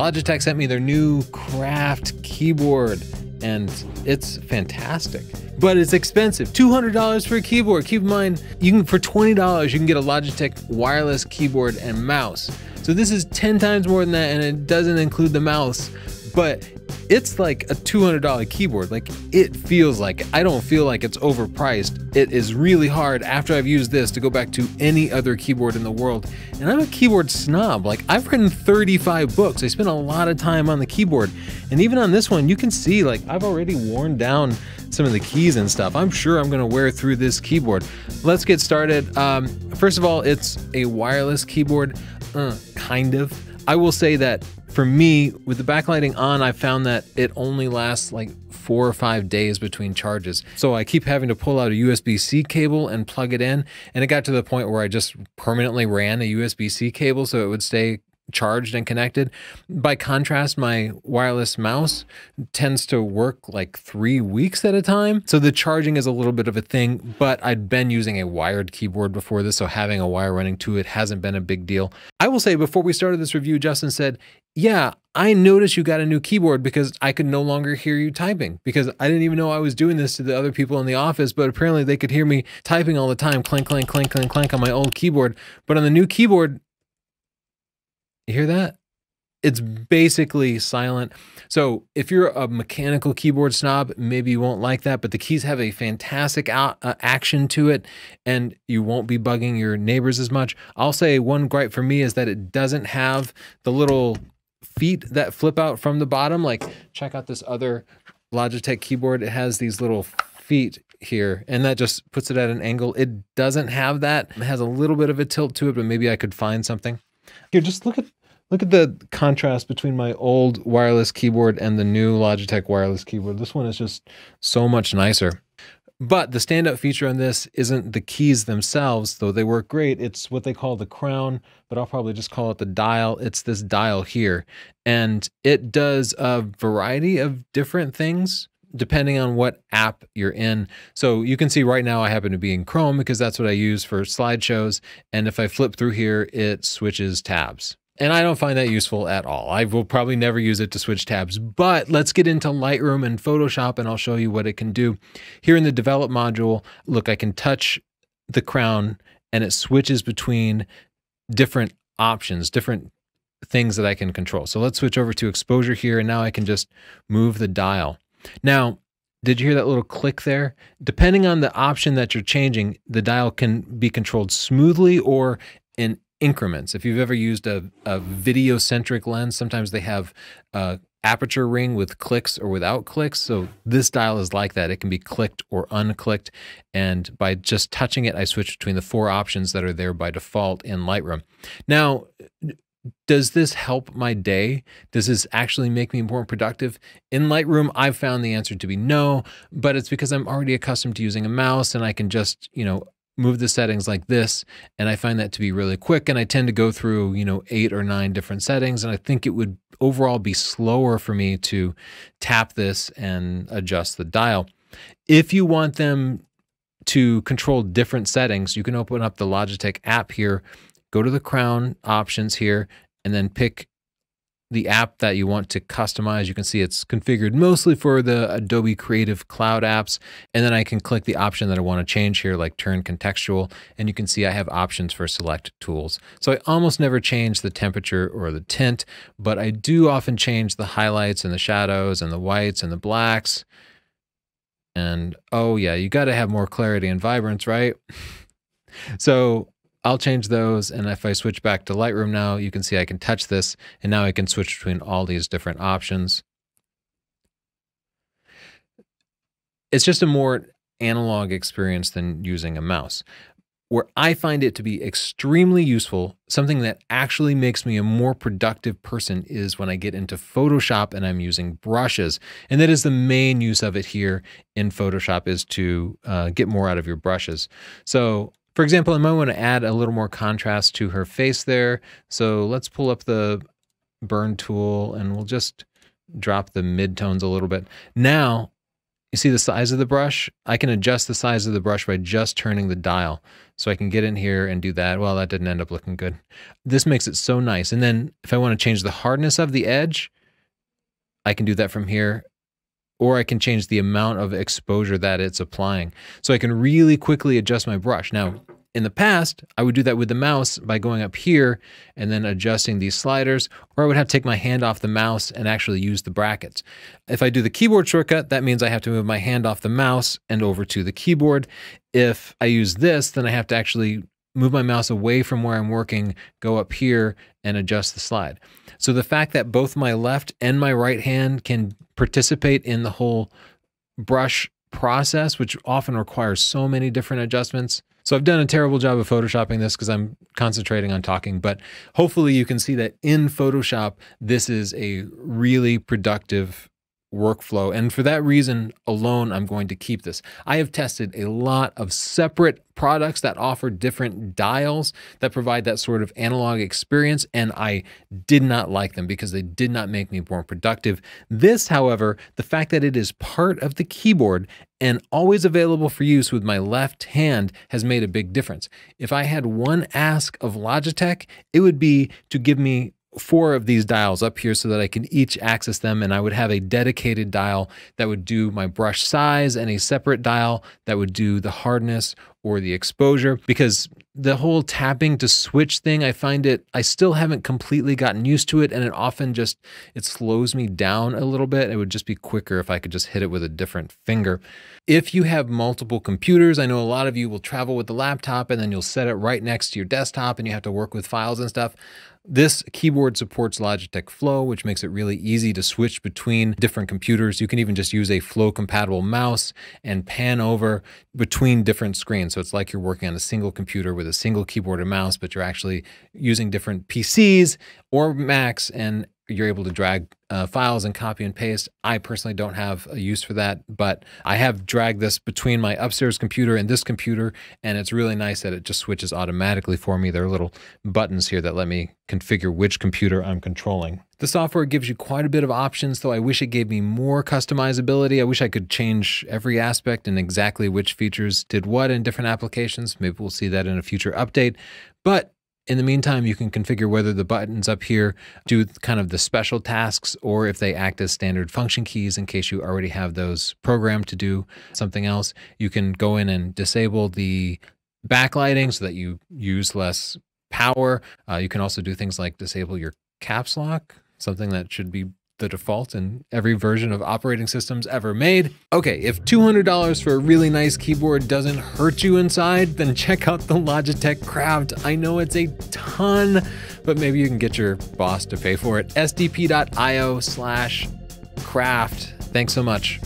Logitech sent me their new Craft keyboard, and it's fantastic, but it's expensive. $200 for a keyboard. Keep in mind, you can, for $20, you can get a Logitech wireless keyboard and mouse. So this is 10 times more than that, and it doesn't include the mouse, but it's like a $200 keyboard. Like, it feels like it. I don't feel like it's overpriced. It is really hard after I've used this to go back to any other keyboard in the world. And I'm a keyboard snob. Like, I've written 35 books. I spent a lot of time on the keyboard. And even on this one, you can see, like, I've already worn down some of the keys and stuff. I'm sure I'm gonna wear through this keyboard. Let's get started. First of all, it's a wireless keyboard, kind of. I will say that for me, with the backlighting on, I found that it only lasts like 4 or 5 days between charges. So I keep having to pull out a USB-C cable and plug it in. And it got to the point where I just permanently ran a USB-C cable so it would stay charged and connected. By contrast, my wireless mouse tends to work like 3 weeks at a time. So the charging is a little bit of a thing, but I'd been using a wired keyboard before this, so having a wire running to it hasn't been a big deal. I will say, before we started this review, Justin said, yeah, I noticed you got a new keyboard because I could no longer hear you typing, because I didn't even know I was doing this to the other people in the office, but apparently they could hear me typing all the time, clank, clank, clank, clank, clank on my old keyboard. But on the new keyboard, you hear that? It's basically silent. So if you're a mechanical keyboard snob, maybe you won't like that, but the keys have a fantastic action to it, and you won't be bugging your neighbors as much. I'll say one gripe for me is that it doesn't have the little feet that flip out from the bottom. Like, check out this other Logitech keyboard. It has these little feet here, and that just puts it at an angle. It doesn't have that. It has a little bit of a tilt to it, but maybe I could find something. Here, just look at the contrast between my old wireless keyboard and the new Logitech wireless keyboard. This one is just so much nicer. But the standout feature on this isn't the keys themselves, though they work great. It's what they call the crown, but I'll probably just call it the dial. It's this dial here, and it does a variety of different things depending on what app you're in. So you can see right now I happen to be in Chrome because that's what I use for slideshows. And if I flip through here, it switches tabs. And I don't find that useful at all. I will probably never use it to switch tabs, but let's get into Lightroom and Photoshop and I'll show you what it can do. Here in the develop module, look, I can touch the crown and it switches between different options, different things that I can control. So let's switch over to exposure here, and now I can just move the dial. Now, did you hear that little click there? Depending on the option that you're changing, the dial can be controlled smoothly or in increments. If you've ever used a video-centric lens, sometimes they have aperture ring with clicks or without clicks. So this dial is like that. It can be clicked or unclicked. And by just touching it, I switch between the 4 options that are there by default in Lightroom. Now, does this help my day? Does this actually make me more productive? In Lightroom, I've found the answer to be no, but it's because I'm already accustomed to using a mouse and I can just, you know, move the settings like this. And I find that to be really quick. And I tend to go through, you know, 8 or 9 different settings. And I think it would overall be slower for me to tap this and adjust the dial. If you want them to control different settings, you can open up the Logitech app here. Go to the crown options here and then pick the app that you want to customize. You can see it's configured mostly for the Adobe Creative Cloud apps. And then I can click the option that I want to change here, like turn contextual. And you can see I have options for select tools. So I almost never change the temperature or the tint, but I do often change the highlights and the shadows and the whites and the blacks. And oh yeah, you got to have more clarity and vibrance, right? So I'll change those, and if I switch back to Lightroom now, you can see I can touch this, and now I can switch between all these different options. It's just a more analog experience than using a mouse. Where I find it to be extremely useful, something that actually makes me a more productive person, is when I get into Photoshop and I'm using brushes. And that is the main use of it here in Photoshop, is to get more out of your brushes. So, for example, I might want to add a little more contrast to her face there. So let's pull up the burn tool and we'll just drop the midtones a little bit. Now You see the size of the brush? I can adjust the size of the brush by just turning the dial. So I can get in here and do that. Well, that didn't end up looking good. This makes it so nice. And then if I want to change the hardness of the edge, I can do that from here. Or I can change the amount of exposure that it's applying. So I can really quickly adjust my brush. Now, in the past, I would do that with the mouse by going up here and then adjusting these sliders, or I would have to take my hand off the mouse and actually use the brackets. If I do the keyboard shortcut, that means I have to move my hand off the mouse and over to the keyboard. If I use this, then I have to actually move my mouse away from where I'm working, go up here and adjust the slide. So the fact that both my left and my right hand can participate in the whole brush process, which often requires so many different adjustments. So I've done a terrible job of Photoshopping this because I'm concentrating on talking, but hopefully you can see that in Photoshop, this is a really productive workflow. And for that reason alone, I'm going to keep this. I have tested a lot of separate products that offer different dials that provide that sort of analog experience, and I did not like them because they did not make me more productive. This, however, the fact that it is part of the keyboard and always available for use with my left hand has made a big difference. If I had one ask of Logitech, it would be to give me 4 of these dials up here so that I can each access them, and I would have a dedicated dial that would do my brush size and a separate dial that would do the hardness or the exposure, because the whole tapping to switch thing, I find it, I still haven't completely gotten used to it, and it often just, it slows me down a little bit. It would just be quicker if I could just hit it with a different finger. If you have multiple computers, I know a lot of you will travel with the laptop and then you'll set it right next to your desktop and you have to work with files and stuff. This keyboard supports Logitech Flow, which makes it really easy to switch between different computers. You can even just use a Flow compatible mouse and pan over between different screens. So it's like you're working on a single computer with a single keyboard and mouse, but you're actually using different PCs or Macs, and you're able to drag files and copy and paste. I personally don't have a use for that, but I have dragged this between my upstairs computer and this computer, and it's really nice that it just switches automatically for me. There are little buttons here that let me configure which computer I'm controlling. The software gives you quite a bit of options, though I wish it gave me more customizability. I wish I could change every aspect and exactly which features did what in different applications. Maybe we'll see that in a future update, but in the meantime, you can configure whether the buttons up here do kind of the special tasks or if they act as standard function keys in case you already have those programmed to do something else. You can go in and disable the backlighting so that you use less power. You can also do things like disable your caps lock, something that should be the default in every version of operating systems ever made. Okay, if $200 for a really nice keyboard doesn't hurt you inside, then check out the Logitech Craft. I know it's a ton, but maybe you can get your boss to pay for it. SDP.io/craft. Thanks so much.